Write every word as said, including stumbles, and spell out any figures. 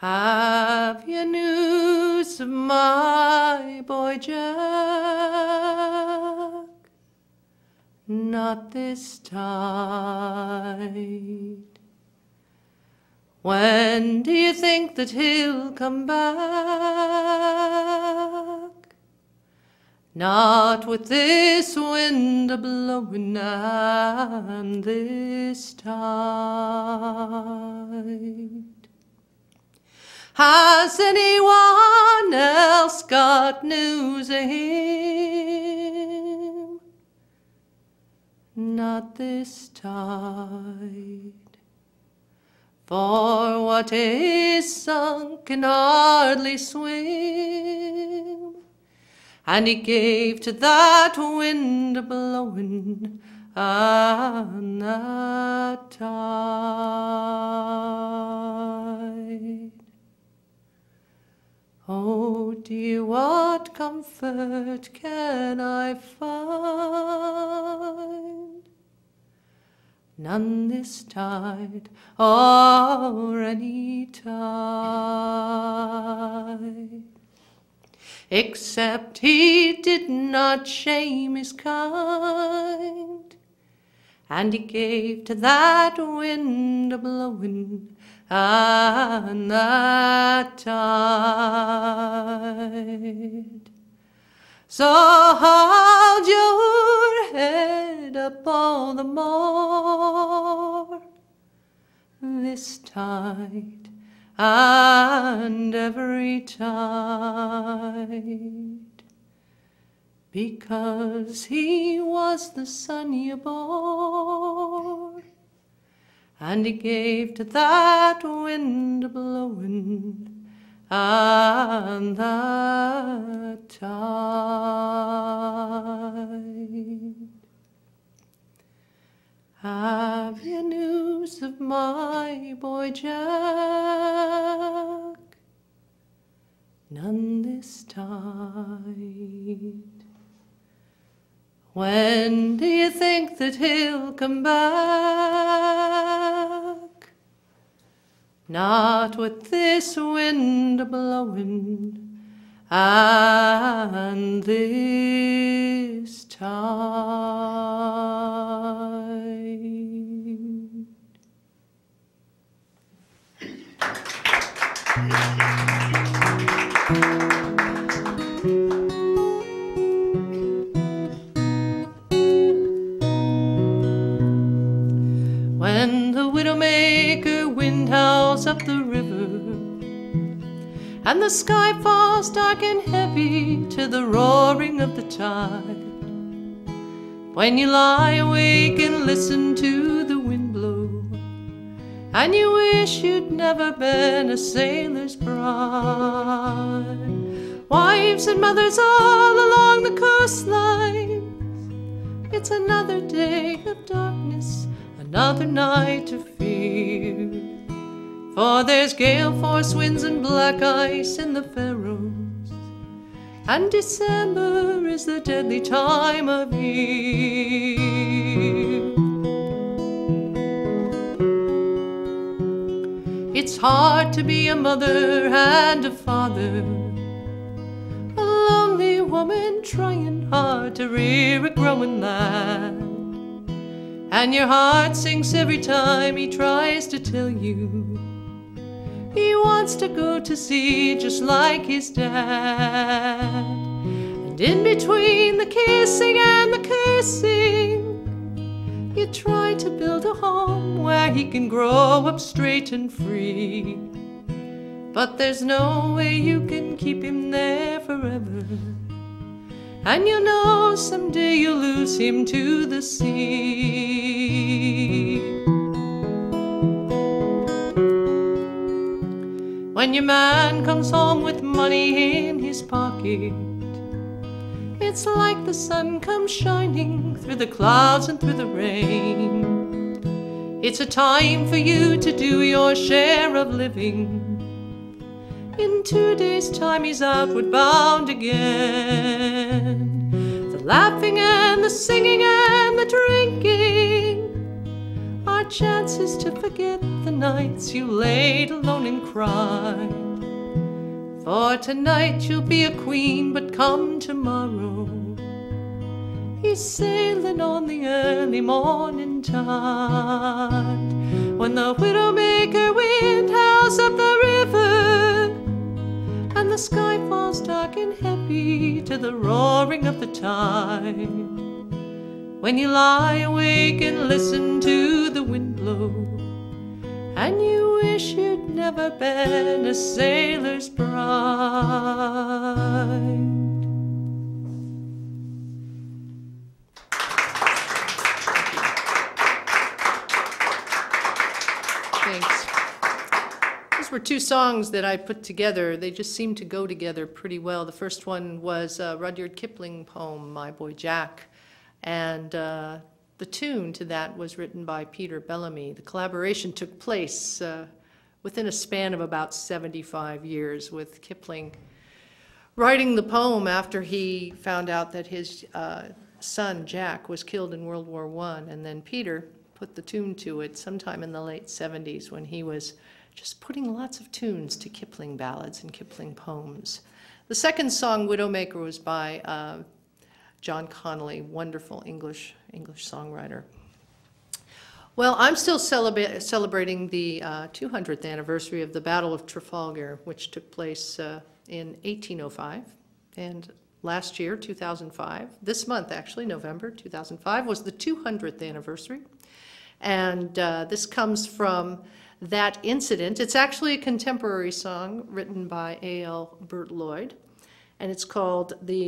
Have you news of my boy Jack? Not this tide. When do you think that he'll come back? Not with this wind a-blowing and this tide. Has anyone else got news of him? Not this tide. For what is sunk can hardly swim, and he gave to that wind a-blowing and that tide. Oh dear, what comfort can I find? None this tide or any tide, except he did not shame his kind, and he gave to that wind a-blowing and that tide. So hold your head up all the more this tide and every tide, because he was the son you bore, and he gave to that wind a-blowing and that tide. Have you news of my boy Jack? None this tide. When do you think that he'll come back? Not with this wind a-blowing and this tide. When the Widowmaker wind howls up the river, and the sky falls dark and heavy to the roaring of the tide, when you lie awake and listen to the wind blow, and you wish you'd never been a sailor's bride, wives and mothers all along the coastlines, it's another day of darkness, another night of fear. For there's gale-force winds and black ice in the Faroes, and December is the deadly time of year. It's hard to be a mother and a father, a lonely woman trying hard to rear a growing lad, and your heart sinks every time he tries to tell you he wants to go to sea just like his dad. And in between the kissing and the cursing, you try to build a home where he can grow up straight and free, but there's no way you can keep him there forever, and you know someday you'll lose him to the sea. When your man comes home with money in his pocket, it's like the sun comes shining through the clouds and through the rain. It's a time for you to do your share of living. In two days' time he's outward bound again. The laughing and the singing and the drinking are chances to forget the nights you laid alone and cried. For tonight you'll be a queen, but come tomorrow he's sailing on the early morning tide. When the Widowmaker wind howls up the river and the sky falls dark and heavy to the roaring of the tide. When you lie awake and listen to the wind blow, and you wish you'd never been a sailor's bride. Thanks. These were two songs that I put together. They just seemed to go together pretty well. The first one was a Rudyard Kipling poem, My Boy Jack. And uh, the tune to that was written by Peter Bellamy. The collaboration took place uh, within a span of about seventy-five years, with Kipling writing the poem after he found out that his uh, son Jack was killed in World War One, and then Peter put the tune to it sometime in the late seventies, when he was just putting lots of tunes to Kipling ballads and Kipling poems. The second song, Widowmaker, was by uh, John Connolly, wonderful English English songwriter. Well, I'm still celebra celebrating the uh, two hundredth anniversary of the Battle of Trafalgar, which took place uh, in eighteen oh five. And last year, two thousand five, this month actually, November two thousand five, was the two hundredth anniversary. And uh, this comes from that incident. It's actually a contemporary song written by A L Burt Lloyd, and it's called The